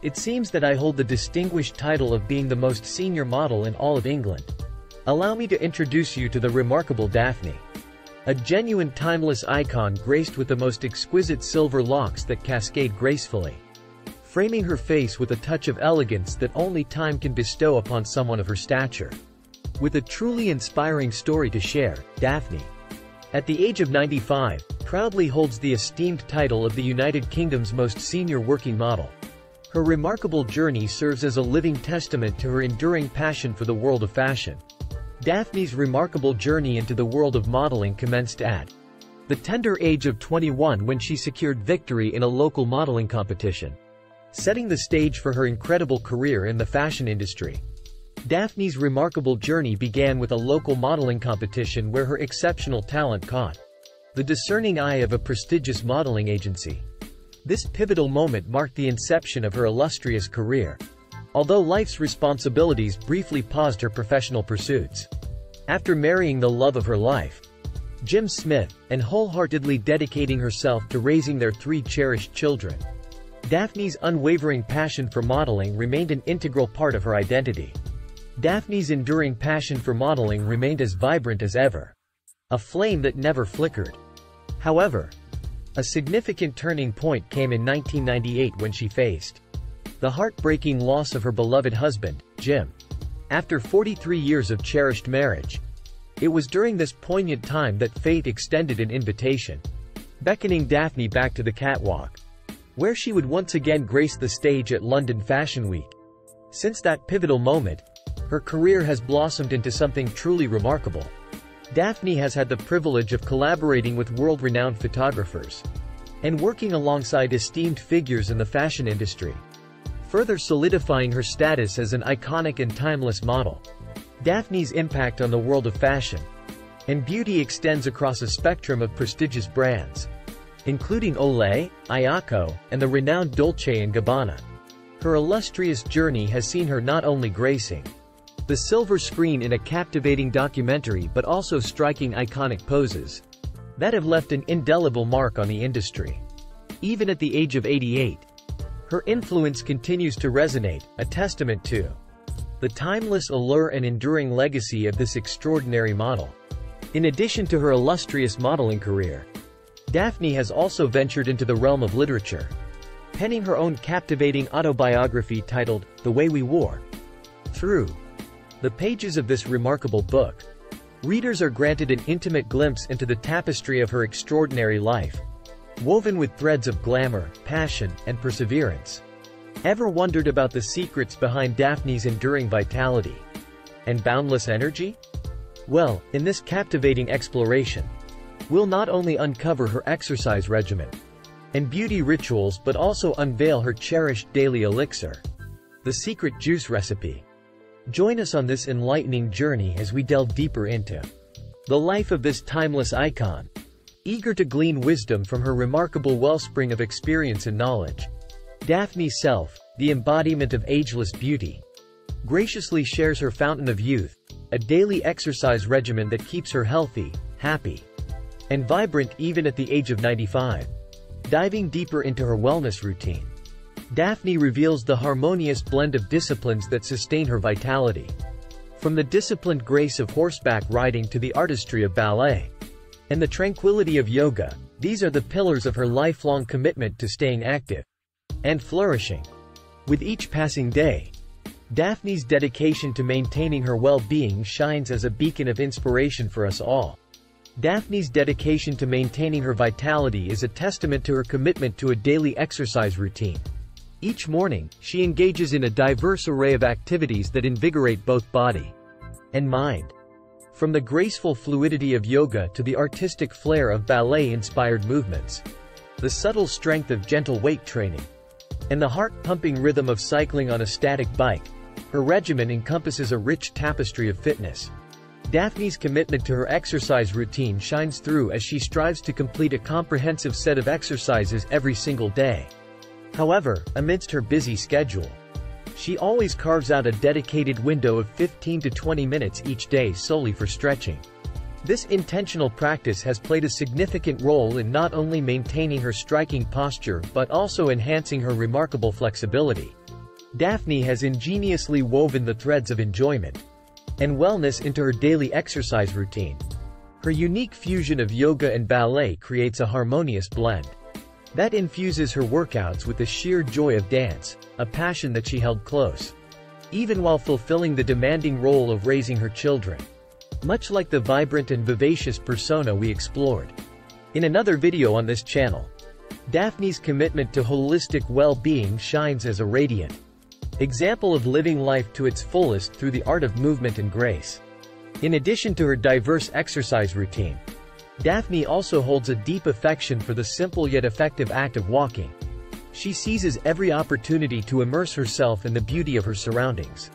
It seems that I hold the distinguished title of being the most senior model in all of England. Allow me to introduce you to the remarkable Daphne. A genuine timeless icon graced with the most exquisite silver locks that cascade gracefully, framing her face with a touch of elegance that only time can bestow upon someone of her stature. With a truly inspiring story to share, Daphne, at the age of 95, proudly holds the esteemed title of the United Kingdom's most senior working model. Her remarkable journey serves as a living testament to her enduring passion for the world of fashion. Daphne's remarkable journey into the world of modeling commenced at the tender age of 21 when she secured victory in a local modeling competition, setting the stage for her incredible career in the fashion industry. Daphne's remarkable journey began with a local modeling competition where her exceptional talent caught the discerning eye of a prestigious modeling agency. This pivotal moment marked the inception of her illustrious career, although life's responsibilities briefly paused her professional pursuits. After marrying the love of her life, Jim Smith, and wholeheartedly dedicating herself to raising their three cherished children, Daphne's unwavering passion for modeling remained an integral part of her identity. Daphne's enduring passion for modeling remained as vibrant as ever, a flame that never flickered. However, a significant turning point came in 1998 when she faced the heartbreaking loss of her beloved husband, Jim. After 43 years of cherished marriage, it was during this poignant time that fate extended an invitation, beckoning Daphne back to the catwalk, where she would once again grace the stage at London Fashion Week. Since that pivotal moment, her career has blossomed into something truly remarkable. Daphne has had the privilege of collaborating with world-renowned photographers and working alongside esteemed figures in the fashion industry, further solidifying her status as an iconic and timeless model. Daphne's impact on the world of fashion and beauty extends across a spectrum of prestigious brands, including Olay, Ayako, and the renowned Dolce & Gabbana. Her illustrious journey has seen her not only gracing the silver screen in a captivating documentary but also striking iconic poses that have left an indelible mark on the industry. Even at the age of 88, her influence continues to resonate, a testament to the timeless allure and enduring legacy of this extraordinary model. In addition to her illustrious modeling career, Daphne has also ventured into the realm of literature, penning her own captivating autobiography titled, The Way We Wore. Through the pages of this remarkable book, readers are granted an intimate glimpse into the tapestry of her extraordinary life, woven with threads of glamour, passion, and perseverance. Ever wondered about the secrets behind Daphne's enduring vitality and boundless energy? Well, in this captivating exploration, we'll not only uncover her exercise regimen and beauty rituals but also unveil her cherished daily elixir, the secret juice recipe. Join us on this enlightening journey as we delve deeper into the life of this timeless icon, eager to glean wisdom from her remarkable wellspring of experience and knowledge. Daphne Self, the embodiment of ageless beauty, graciously shares her fountain of youth, a daily exercise regimen that keeps her healthy, happy, and vibrant even at the age of 95. Diving deeper into her wellness routine, Daphne reveals the harmonious blend of disciplines that sustain her vitality. From the disciplined grace of horseback riding to the artistry of ballet and the tranquility of yoga, these are the pillars of her lifelong commitment to staying active and flourishing. With each passing day, Daphne's dedication to maintaining her well-being shines as a beacon of inspiration for us all. Daphne's dedication to maintaining her vitality is a testament to her commitment to a daily exercise routine. Each morning, she engages in a diverse array of activities that invigorate both body and mind. From the graceful fluidity of yoga to the artistic flair of ballet-inspired movements, the subtle strength of gentle weight training, and the heart-pumping rhythm of cycling on a static bike, her regimen encompasses a rich tapestry of fitness. Daphne's commitment to her exercise routine shines through as she strives to complete a comprehensive set of exercises every single day. However, amidst her busy schedule, she always carves out a dedicated window of 15 to 20 minutes each day solely for stretching. This intentional practice has played a significant role in not only maintaining her striking posture but also enhancing her remarkable flexibility. Daphne has ingeniously woven the threads of enjoyment and wellness into her daily exercise routine. Her unique fusion of yoga and ballet creates a harmonious blend that infuses her workouts with the sheer joy of dance, a passion that she held close, even while fulfilling the demanding role of raising her children, much like the vibrant and vivacious persona we explored in another video on this channel. Daphne's commitment to holistic well-being shines as a radiant example of living life to its fullest through the art of movement and grace. In addition to her diverse exercise routine, Daphne also holds a deep affection for the simple yet effective act of walking. She seizes every opportunity to immerse herself in the beauty of her surroundings,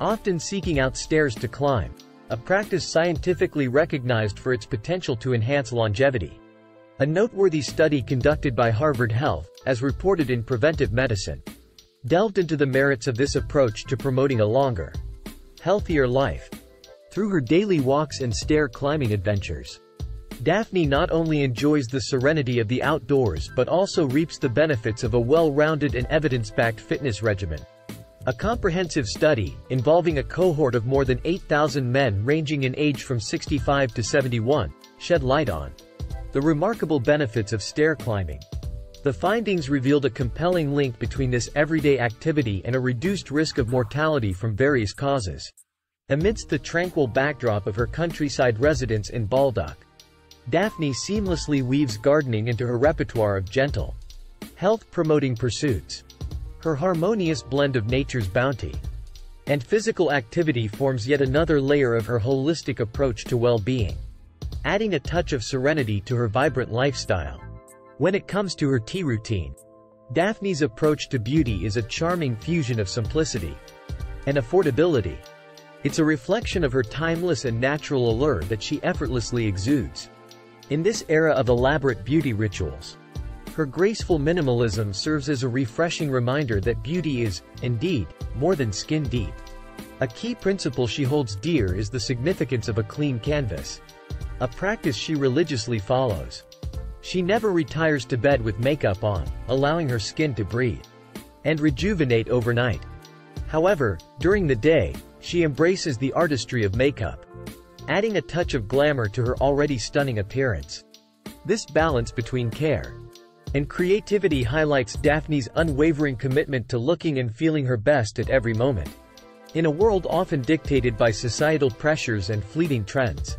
often seeking out stairs to climb, a practice scientifically recognized for its potential to enhance longevity. A noteworthy study conducted by Harvard Health, as reported in Preventive Medicine, delved into the merits of this approach to promoting a longer, healthier life. Through her daily walks and stair climbing adventures, Daphne not only enjoys the serenity of the outdoors but also reaps the benefits of a well-rounded and evidence-backed fitness regimen. A comprehensive study, involving a cohort of more than 8,000 men ranging in age from 65 to 71, shed light on the remarkable benefits of stair climbing. The findings revealed a compelling link between this everyday activity and a reduced risk of mortality from various causes. Amidst the tranquil backdrop of her countryside residence in Baldock, Daphne seamlessly weaves gardening into her repertoire of gentle, health-promoting pursuits. Her harmonious blend of nature's bounty and physical activity forms yet another layer of her holistic approach to well-being, adding a touch of serenity to her vibrant lifestyle. When it comes to her tea routine, Daphne's approach to beauty is a charming fusion of simplicity and affordability. It's a reflection of her timeless and natural allure that she effortlessly exudes. In this era of elaborate beauty rituals, her graceful minimalism serves as a refreshing reminder that beauty is, indeed, more than skin deep. A key principle she holds dear is the significance of a clean canvas, a practice she religiously follows. She never retires to bed with makeup on, allowing her skin to breathe and rejuvenate overnight. However, during the day, she embraces the artistry of makeup, adding a touch of glamour to her already stunning appearance. This balance between care and creativity highlights Daphne's unwavering commitment to looking and feeling her best at every moment. In a world often dictated by societal pressures and fleeting trends,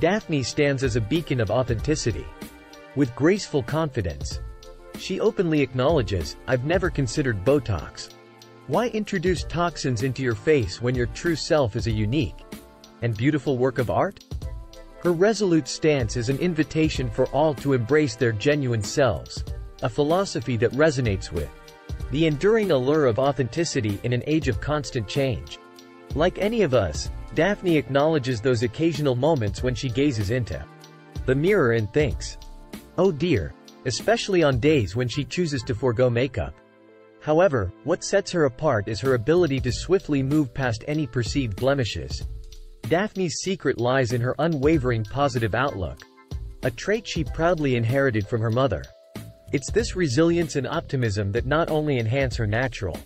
Daphne stands as a beacon of authenticity. With graceful confidence, she openly acknowledges, "I've never considered Botox. Why introduce toxins into your face when your true self is a unique and beautiful work of art?" Her resolute stance is an invitation for all to embrace their genuine selves, a philosophy that resonates with the enduring allure of authenticity in an age of constant change. Like any of us, Daphne acknowledges those occasional moments when she gazes into the mirror and thinks, "Oh dear," especially on days when she chooses to forego makeup. However, what sets her apart is her ability to swiftly move past any perceived blemishes. Daphne's secret lies in her unwavering positive outlook, a trait she proudly inherited from her mother. It's this resilience and optimism that not only enhance her natural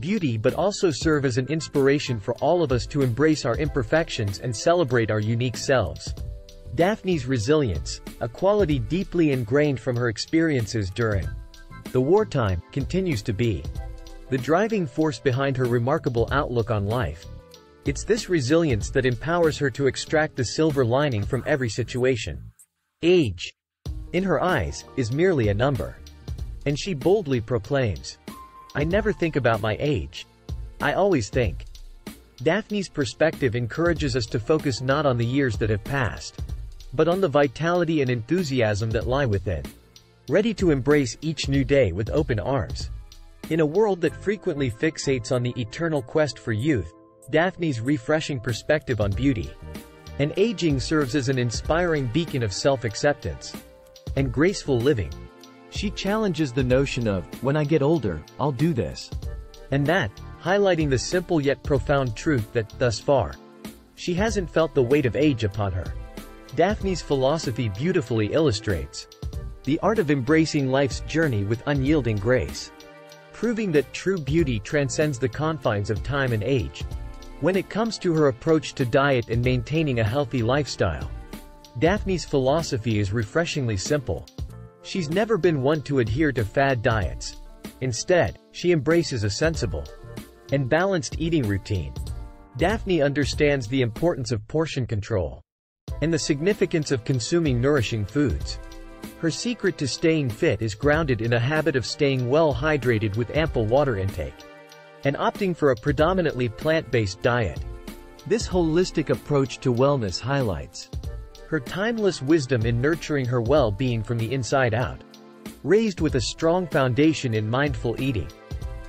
beauty but also serve as an inspiration for all of us to embrace our imperfections and celebrate our unique selves. Daphne's resilience, a quality deeply ingrained from her experiences during the wartime, continues to be the driving force behind her remarkable outlook on life. It's this resilience that empowers her to extract the silver lining from every situation. Age, in her eyes, is merely a number, and she boldly proclaims, "I never think about my age. I always think." Daphne's perspective encourages us to focus not on the years that have passed, but on the vitality and enthusiasm that lie within, ready to embrace each new day with open arms. In a world that frequently fixates on the eternal quest for youth, Daphne's refreshing perspective on beauty and aging serves as an inspiring beacon of self-acceptance and graceful living. She challenges the notion of, "When I get older, I'll do this and that," highlighting the simple yet profound truth that, thus far, she hasn't felt the weight of age upon her. Daphne's philosophy beautifully illustrates the art of embracing life's journey with unyielding grace, proving that true beauty transcends the confines of time and age. When it comes to her approach to diet and maintaining a healthy lifestyle, Daphne's philosophy is refreshingly simple. She's never been one to adhere to fad diets. Instead, she embraces a sensible and balanced eating routine. Daphne understands the importance of portion control and the significance of consuming nourishing foods. Her secret to staying fit is grounded in a habit of staying well hydrated with ample water intake and opting for a predominantly plant-based diet. This holistic approach to wellness highlights her timeless wisdom in nurturing her well-being from the inside out. Raised with a strong foundation in mindful eating,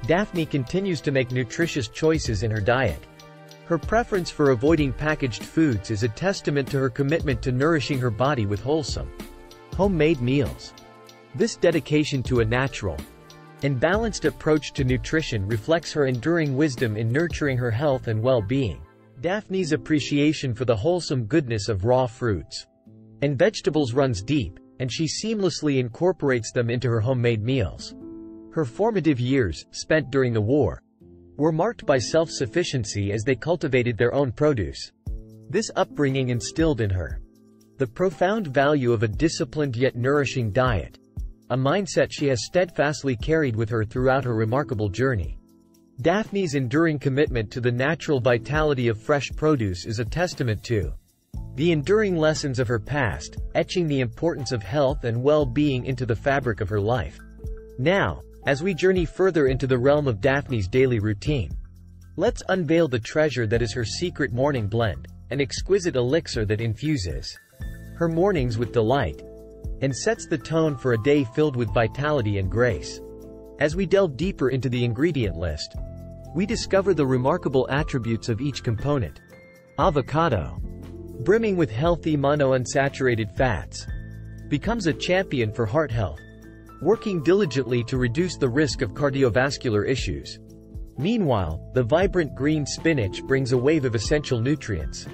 Daphne continues to make nutritious choices in her diet. Her preference for avoiding packaged foods is a testament to her commitment to nourishing her body with wholesome, homemade meals. This dedication to a natural and balanced approach to nutrition reflects her enduring wisdom in nurturing her health and well-being. Daphne's appreciation for the wholesome goodness of raw fruits and vegetables runs deep, and she seamlessly incorporates them into her homemade meals. Her formative years, spent during the war, were marked by self-sufficiency as they cultivated their own produce. This upbringing instilled in her the profound value of a disciplined yet nourishing diet, a mindset she has steadfastly carried with her throughout her remarkable journey. Daphne's enduring commitment to the natural vitality of fresh produce is a testament to the enduring lessons of her past, etching the importance of health and well-being into the fabric of her life. Now, as we journey further into the realm of Daphne's daily routine, let's unveil the treasure that is her secret morning blend, an exquisite elixir that infuses her mornings with delight and sets the tone for a day filled with vitality and grace. As we delve deeper into the ingredient list, we discover the remarkable attributes of each component. Avocado, brimming with healthy monounsaturated fats, becomes a champion for heart health, working diligently to reduce the risk of cardiovascular issues. Meanwhile, the vibrant green spinach brings a wave of essential nutrients,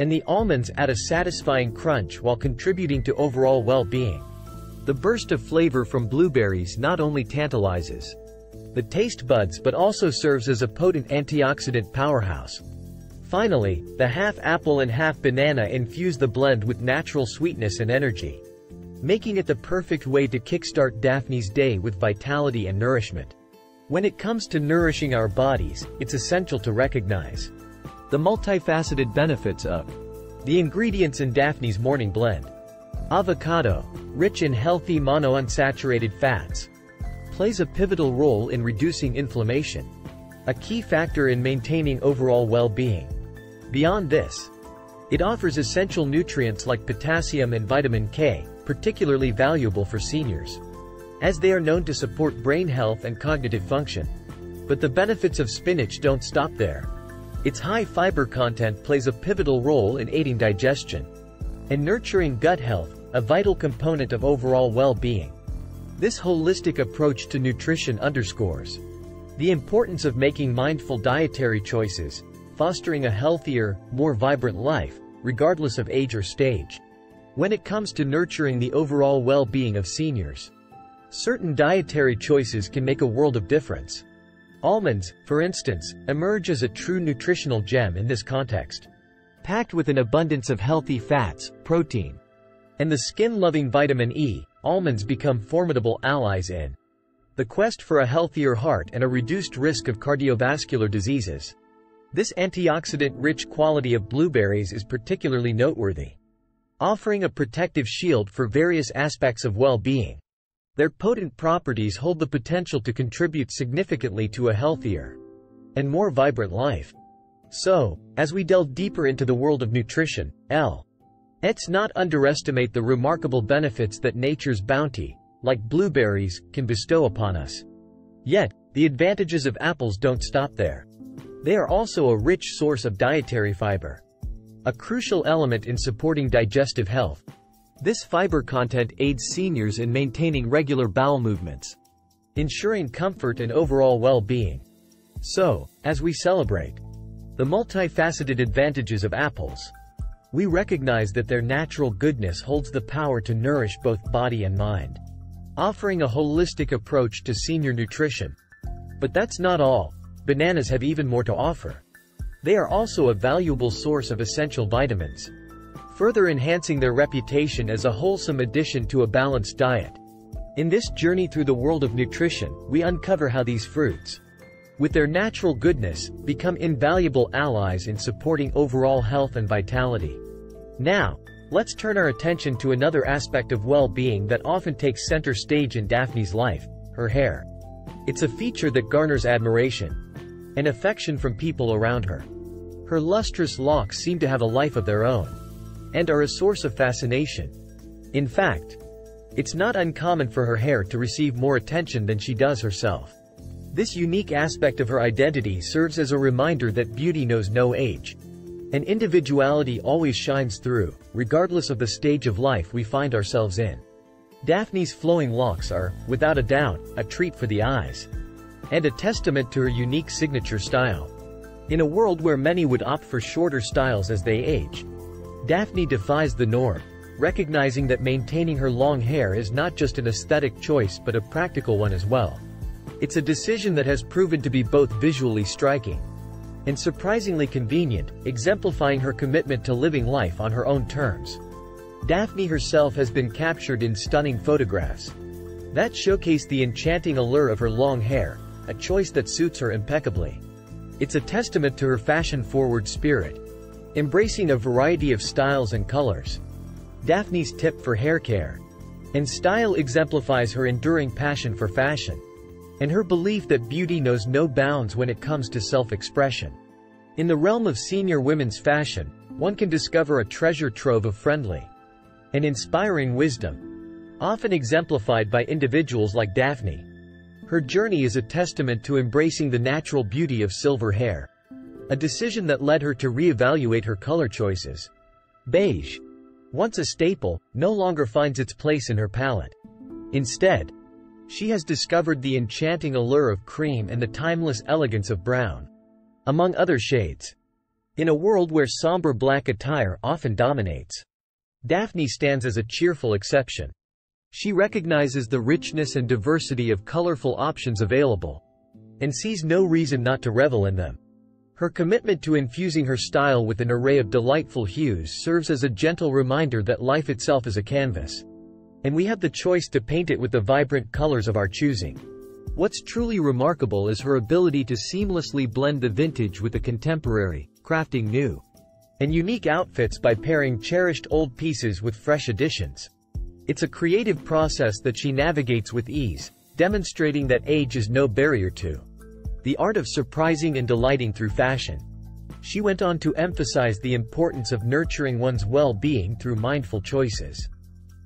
and the almonds add a satisfying crunch while contributing to overall well-being. The burst of flavor from blueberries not only tantalizes the taste buds but also serves as a potent antioxidant powerhouse. Finally, the half apple and half banana infuse the blend with natural sweetness and energy, making it the perfect way to kickstart Daphne's day with vitality and nourishment. When it comes to nourishing our bodies, it's essential to recognize the multifaceted benefits of the ingredients in Daphne's morning blend. Avocado, rich in healthy monounsaturated fats, plays a pivotal role in reducing inflammation, a key factor in maintaining overall well-being. Beyond this, it offers essential nutrients like potassium and vitamin K, particularly valuable for seniors, as they are known to support brain health and cognitive function. But the benefits of spinach don't stop there. Its high fiber content plays a pivotal role in aiding digestion and nurturing gut health, a vital component of overall well-being. This holistic approach to nutrition underscores the importance of making mindful dietary choices, fostering a healthier, more vibrant life, regardless of age or stage. When it comes to nurturing the overall well-being of seniors, certain dietary choices can make a world of difference. Almonds, for instance, emerge as a true nutritional gem in this context. Packed with an abundance of healthy fats, protein, and the skin-loving vitamin E, almonds become formidable allies in the quest for a healthier heart and a reduced risk of cardiovascular diseases. This antioxidant-rich quality of blueberries is particularly noteworthy, offering a protective shield for various aspects of well-being. Their potent properties hold the potential to contribute significantly to a healthier and more vibrant life. So, as we delve deeper into the world of nutrition, let's not underestimate the remarkable benefits that nature's bounty, like blueberries, can bestow upon us. Yet, the advantages of apples don't stop there. They are also a rich source of dietary fiber, a crucial element in supporting digestive health. This fiber content aids seniors in maintaining regular bowel movements, ensuring comfort and overall well-being. So, as we celebrate the multifaceted advantages of apples, we recognize that their natural goodness holds the power to nourish both body and mind. Offering a holistic approach to senior nutrition, But that's not all. Bananas have even more to offer. They are also a valuable source of essential vitamins, further enhancing their reputation as a wholesome addition to a balanced diet. In this journey through the world of nutrition, we uncover how these fruits, with their natural goodness, become invaluable allies in supporting overall health and vitality. Now, let's turn our attention to another aspect of well-being that often takes center stage in Daphne's life, her hair. It's a feature that garners admiration and affection from people around her. Her lustrous locks seem to have a life of their own and are a source of fascination. In fact, it's not uncommon for her hair to receive more attention than she does herself. This unique aspect of her identity serves as a reminder that beauty knows no age, and individuality always shines through, regardless of the stage of life we find ourselves in. Daphne's flowing locks are, without a doubt, a treat for the eyes, and a testament to her unique signature style. In a world where many would opt for shorter styles as they age, Daphne defies the norm, recognizing that maintaining her long hair is not just an aesthetic choice but a practical one as well. It's a decision that has proven to be both visually striking and surprisingly convenient, exemplifying her commitment to living life on her own terms. Daphne herself has been captured in stunning photographs that showcase the enchanting allure of her long hair, a choice that suits her impeccably. It's a testament to her fashion-forward spirit, embracing a variety of styles and colors. Daphne's tip for hair care and style exemplifies her enduring passion for fashion and her belief that beauty knows no bounds when it comes to self-expression. In the realm of senior women's fashion, one can discover a treasure trove of friendly and inspiring wisdom, often exemplified by individuals like Daphne. Her journey is a testament to embracing the natural beauty of silver hair, a decision that led her to reevaluate her color choices. Beige, once a staple, no longer finds its place in her palette. Instead, she has discovered the enchanting allure of cream and the timeless elegance of brown, among other shades. In a world where somber black attire often dominates, Daphne stands as a cheerful exception. She recognizes the richness and diversity of colorful options available, and sees no reason not to revel in them. Her commitment to infusing her style with an array of delightful hues serves as a gentle reminder that life itself is a canvas, and we have the choice to paint it with the vibrant colors of our choosing. What's truly remarkable is her ability to seamlessly blend the vintage with the contemporary, crafting new and unique outfits by pairing cherished old pieces with fresh additions. It's a creative process that she navigates with ease, demonstrating that age is no barrier to the art of surprising and delighting through fashion. She went on to emphasize the importance of nurturing one's well-being through mindful choices.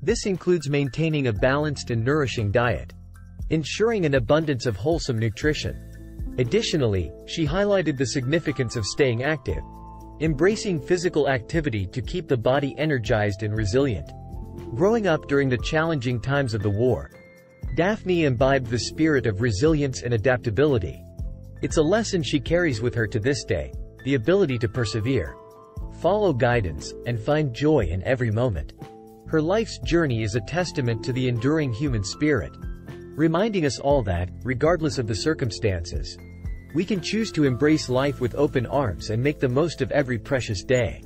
This includes maintaining a balanced and nourishing diet, ensuring an abundance of wholesome nutrition. Additionally, she highlighted the significance of staying active, embracing physical activity to keep the body energized and resilient. Growing up during the challenging times of the war, Daphne imbibed the spirit of resilience and adaptability. It's a lesson she carries with her to this day, the ability to persevere, follow guidance, and find joy in every moment. Her life's journey is a testament to the enduring human spirit, reminding us all that, regardless of the circumstances, we can choose to embrace life with open arms and make the most of every precious day.